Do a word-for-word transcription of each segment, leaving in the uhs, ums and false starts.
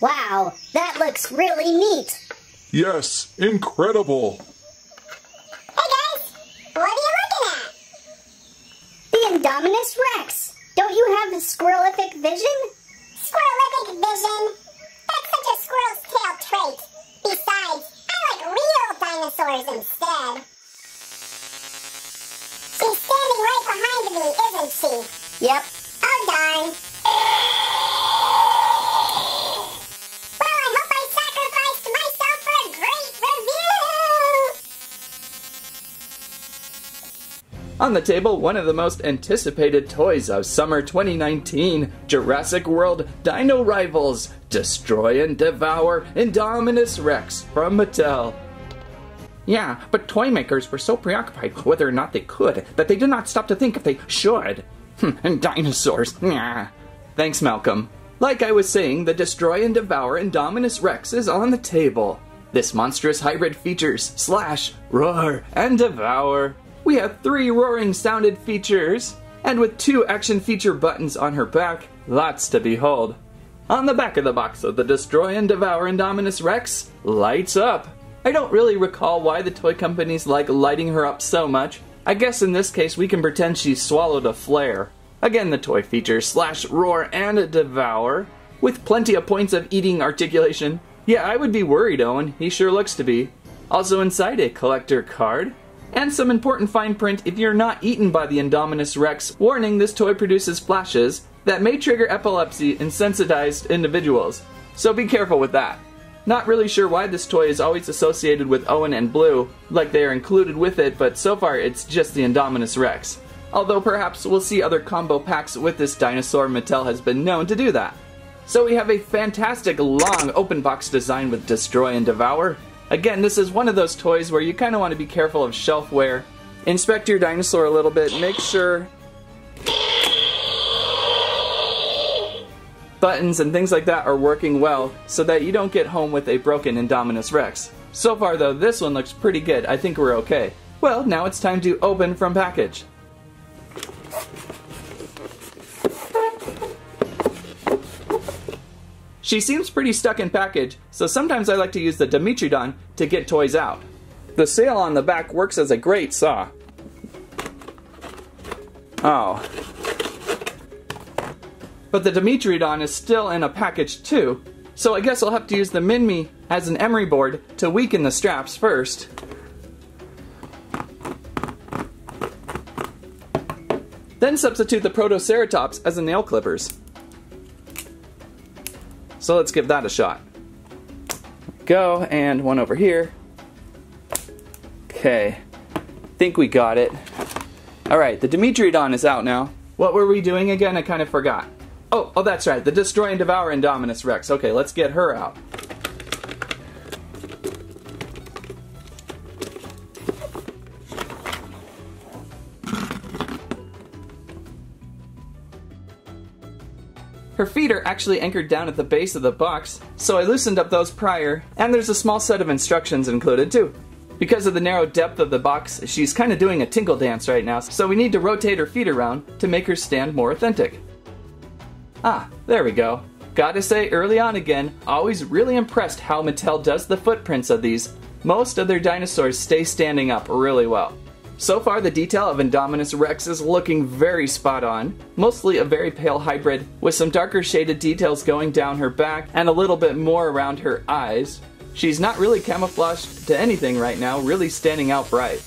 Wow, that looks really neat. Yes, incredible. Hey guys, what are you looking at? The Indominus Rex. Don't you have a squirrelific vision? Squirrelific vision? That's such a squirrel's tail trait. Besides, I like real dinosaurs instead. She's standing right behind me, isn't she? Yep. Oh darn. Well, I hope I sacrificed myself for a great review! On the table, one of the most anticipated toys of summer twenty nineteen, Jurassic World Dino Rivals, Destroy and Devour Indominus Rex from Mattel. Yeah, but toy makers were so preoccupied whether or not they could that they did not stop to think if they should. And dinosaurs, nah. Thanks, Malcolm. Like I was saying, the Destroy and Devour Indominus Rex is on the table. This monstrous hybrid features slash, roar, and devour. We have three roaring sounded features, and with two action feature buttons on her back, lots to behold. On the back of the box of the Destroy and Devour Indominus Rex, lights up. I don't really recall why the toy companies like lighting her up so much. I guess in this case we can pretend she swallowed a flare. Again, the toy features slash, roar, and devour, with plenty of points of eating articulation. Yeah, I would be worried, Owen. He sure looks to be. Also inside, a collector card, and some important fine print if you're not eaten by the Indominus Rex, warning this toy produces flashes that may trigger epilepsy in sensitized individuals. So be careful with that. Not really sure why this toy is always associated with Owen and Blue, like they are included with it, but so far it's just the Indominus Rex. Although perhaps we'll see other combo packs with this dinosaur, Mattel has been known to do that. So we have a fantastic long open box design with Destroy and Devour. Again, this is one of those toys where you kind of want to be careful of shelf wear. Inspect your dinosaur a little bit, make sure buttons and things like that are working well so that you don't get home with a broken Indominus Rex. So far though, this one looks pretty good. I think we're okay. Well, now it's time to open from package. She seems pretty stuck in package, so sometimes I like to use the Dimetrodon to get toys out. The sail on the back works as a great saw. Oh. But the Dimetrodon is still in a package too, so I guess I'll have to use the Minmi as an emery board to weaken the straps first. Then substitute the Protoceratops as a nail clippers. So let's give that a shot. Go, and one over here. Okay, think we got it. Alright, the Dimetrodon is out now. What were we doing again? I kind of forgot. Oh, oh, that's right, the Destroy and Devour Indominus Rex. Okay, let's get her out. Her feet are actually anchored down at the base of the box, so I loosened up those prior, and there's a small set of instructions included too. Because of the narrow depth of the box, she's kind of doing a tingle dance right now, so we need to rotate her feet around to make her stand more authentic. Ah, there we go. Gotta say, early on again, always really impressed how Mattel does the footprints of these. Most of their dinosaurs stay standing up really well. So far, the detail of Indominus Rex is looking very spot on. Mostly a very pale hybrid, with some darker shaded details going down her back and a little bit more around her eyes. She's not really camouflaged to anything right now, really standing out bright.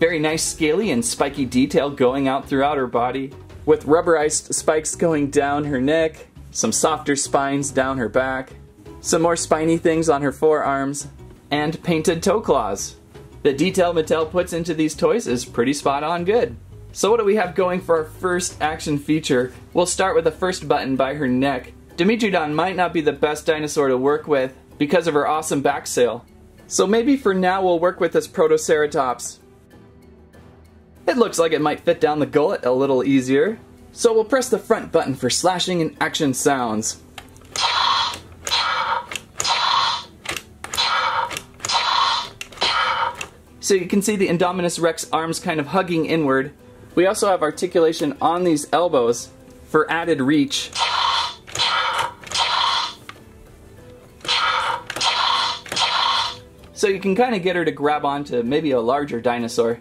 Very nice scaly and spiky detail going out throughout her body, with rubberized spikes going down her neck, some softer spines down her back, some more spiny things on her forearms, and painted toe claws. The detail Mattel puts into these toys is pretty spot on good. So what do we have going for our first action feature? We'll start with the first button by her neck. Dimetrodon might not be the best dinosaur to work with because of her awesome back sail, so maybe for now we'll work with this Protoceratops. It looks like it might fit down the gullet a little easier. So we'll press the front button for slashing and action sounds. So you can see the Indominus Rex arms kind of hugging inward. We also have articulation on these elbows for added reach. so you can kind of get her to grab onto maybe a larger dinosaur.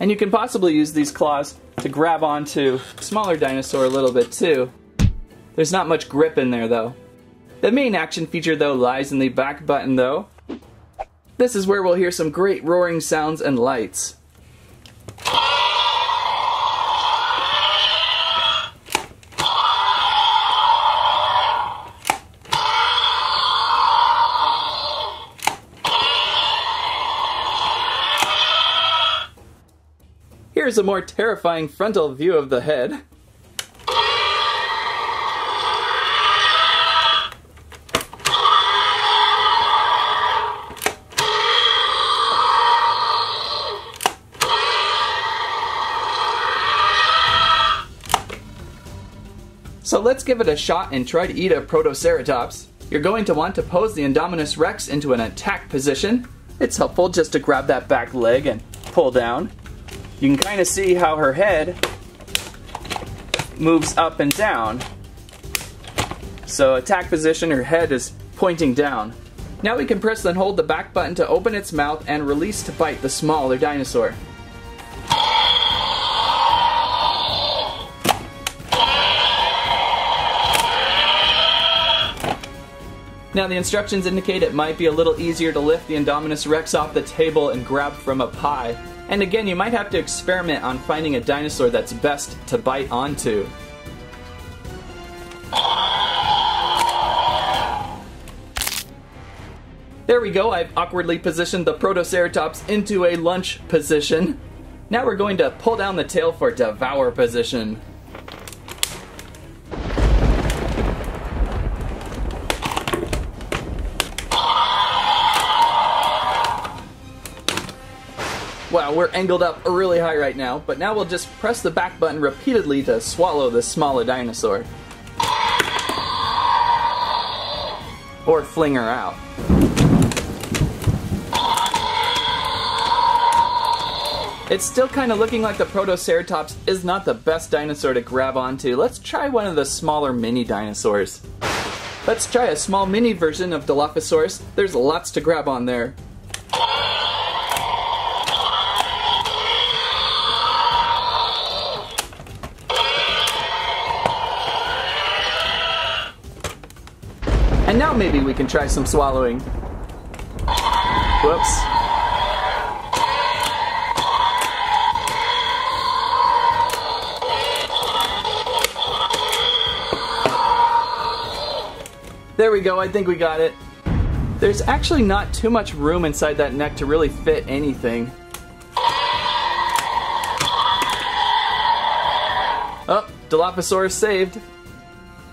And you can possibly use these claws to grab onto a smaller dinosaur a little bit too. There's not much grip in there though. The main action feature though lies in the back button though. This is where we'll hear some great roaring sounds and lights. Here's a more terrifying frontal view of the head. So let's give it a shot and try to eat a Protoceratops. You're going to want to pose the Indominus Rex into an attack position. It's helpful just to grab that back leg and pull down. You can kind of see how her head moves up and down. So attack position, her head is pointing down. Now we can press and hold the back button to open its mouth and release to bite the smaller dinosaur. Now the instructions indicate it might be a little easier to lift the Indominus Rex off the table and grab from a pie. And again, you might have to experiment on finding a dinosaur that's best to bite onto. There we go, I've awkwardly positioned the Protoceratops into a lunch position. Now we're going to pull down the tail for devour position. Wow, we're angled up really high right now, but now we'll just press the back button repeatedly to swallow the smaller dinosaur. Or fling her out. It's still kind of looking like the Protoceratops is not the best dinosaur to grab onto. Let's try one of the smaller mini dinosaurs. Let's try a small mini version of Dilophosaurus. There's lots to grab on there. And now maybe we can try some swallowing. Whoops. There we go, I think we got it. There's actually not too much room inside that neck to really fit anything. Oh, Dilophosaurus saved.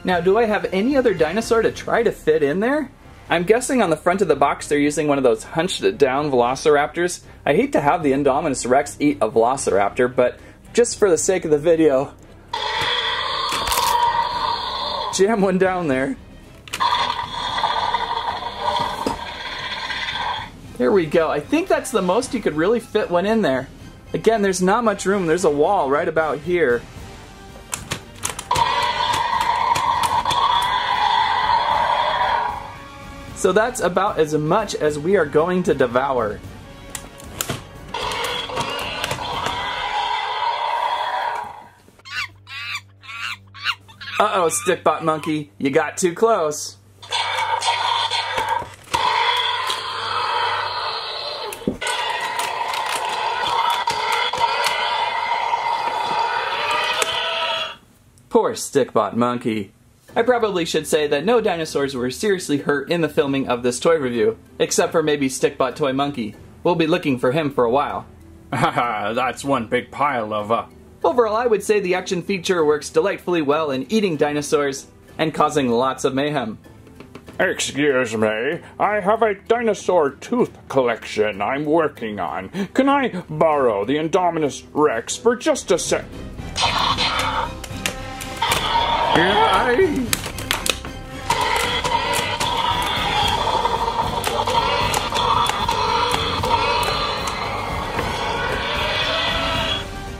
Now, do I have any other dinosaur to try to fit in there? I'm guessing on the front of the box they're using one of those hunched-down Velociraptors. I hate to have the Indominus Rex eat a Velociraptor, but just for the sake of the video... jam one down there. There we go. I think that's the most you could really fit one in there. Again, there's not much room. There's a wall right about here. So that's about as much as we are going to devour. Uh-oh, Stickbot monkey, you got too close. Poor Stickbot monkey. I probably should say that no dinosaurs were seriously hurt in the filming of this toy review, except for maybe Stickbot Toy Monkey. We'll be looking for him for a while. Haha, that's one big pile of uh... Overall, I would say the action feature works delightfully well in eating dinosaurs and causing lots of mayhem. Excuse me, I have a dinosaur tooth collection I'm working on. Can I borrow the Indominus Rex for just a sec?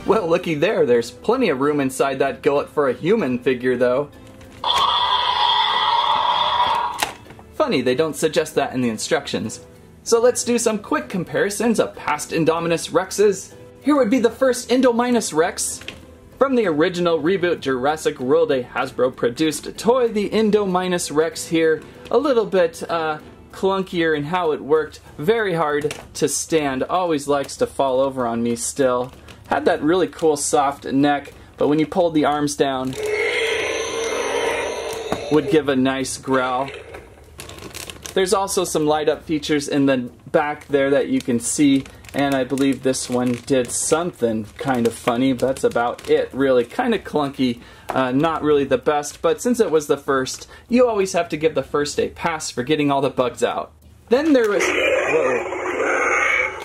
Well, looky there, there's plenty of room inside that gullet for a human figure, though. Funny, they don't suggest that in the instructions. So let's do some quick comparisons of past Indominus Rexes. Here would be the first Indominus Rex. From the original reboot Jurassic World, a Hasbro produced toy, the Indominus Rex here, a little bit uh, clunkier in how it worked, very hard to stand, always likes to fall over on me still. Had that really cool soft neck, but when you pulled the arms down, would give a nice growl. There's also some light up features in the back there that you can see. And I believe this one did something kind of funny, but that's about it, really. Kind of clunky, uh, not really the best, but since it was the first, you always have to give the first a pass for getting all the bugs out. Then there was... Whoa.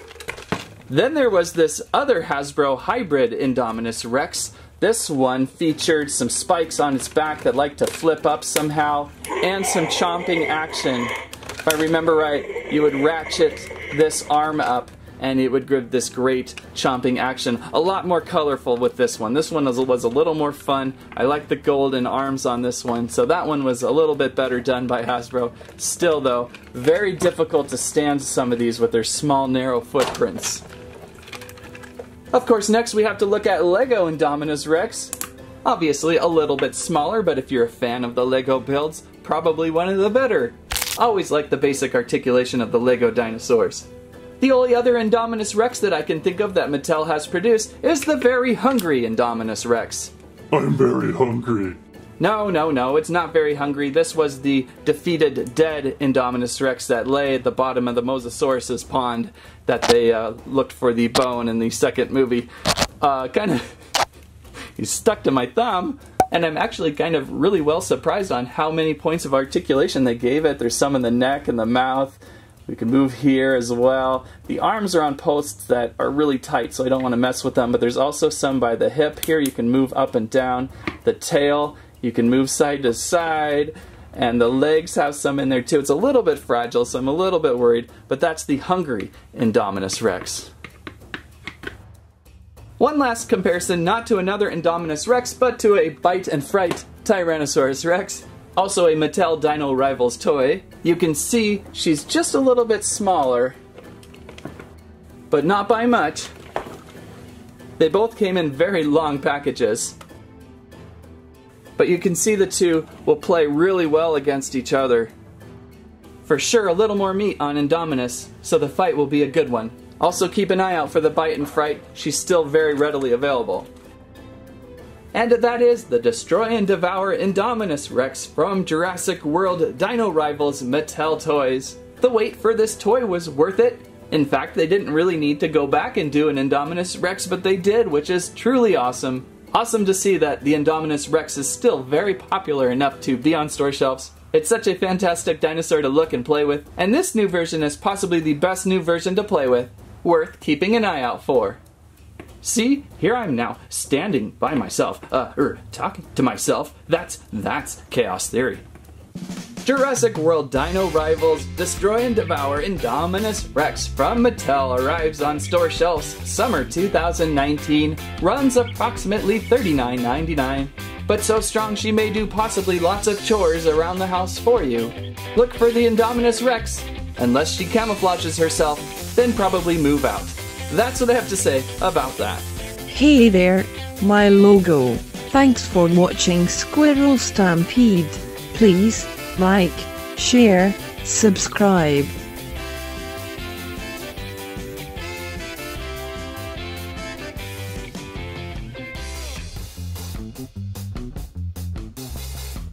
Then there was this other Hasbro hybrid Indominus Rex. This one featured some spikes on its back that like to flip up somehow, and some chomping action. If I remember right, you would ratchet this arm up, and it would give this great chomping action. A lot more colorful with this one. This one was, was a little more fun. I like the golden arms on this one, so that one was a little bit better done by Hasbro. Still though, very difficult to stand some of these with their small, narrow footprints. Of course, next we have to look at LEGO Indominus Rex. Obviously a little bit smaller, but if you're a fan of the LEGO builds, probably one of the better. Always like the basic articulation of the LEGO dinosaurs. The only other Indominus Rex that I can think of that Mattel has produced is the very hungry Indominus Rex. I'm very hungry. No, no, no, it's not very hungry. This was the defeated dead Indominus Rex that lay at the bottom of the Mosasaurus's pond that they uh, looked for the bone in the second movie. Uh, kind of... he's stuck to my thumb. And I'm actually kind of really well surprised on how many points of articulation they gave it. There's some in the neck and the mouth. We can move here as well. The arms are on posts that are really tight, so I don't want to mess with them, but there's also some by the hip here. You can move up and down. The tail, you can move side to side, and the legs have some in there too. It's a little bit fragile, so I'm a little bit worried, but that's the hungry Indominus Rex. One last comparison, not to another Indominus Rex, but to a bite and fright Tyrannosaurus Rex. Also a Mattel Dino Rivals toy. You can see she's just a little bit smaller, but not by much. They both came in very long packages. But you can see the two will play really well against each other. For sure, a little more meat on Indominus, so the fight will be a good one. Also keep an eye out for the bite and fright. She's still very readily available. And that is the Destroy and Devour Indominus Rex from Jurassic World Dino Rivals Mattel Toys. The wait for this toy was worth it. In fact, they didn't really need to go back and do an Indominus Rex, but they did, which is truly awesome. Awesome to see that the Indominus Rex is still very popular enough to be on store shelves. It's such a fantastic dinosaur to look and play with, and this new version is possibly the best new version to play with. Worth keeping an eye out for. See, here I'm now, standing by myself, uh, er, talking to myself. That's, that's chaos theory. Jurassic World Dino Rivals Destroy and Devour Indominus Rex from Mattel arrives on store shelves summer two thousand nineteen, runs approximately thirty-nine ninety-nine. But so strong she may do possibly lots of chores around the house for you. Look for the Indominus Rex. Unless she camouflages herself, then probably move out. That's what I have to say about that. Hey there, my logo. Thanks for watching Squirrel Stampede. Please like, share, subscribe.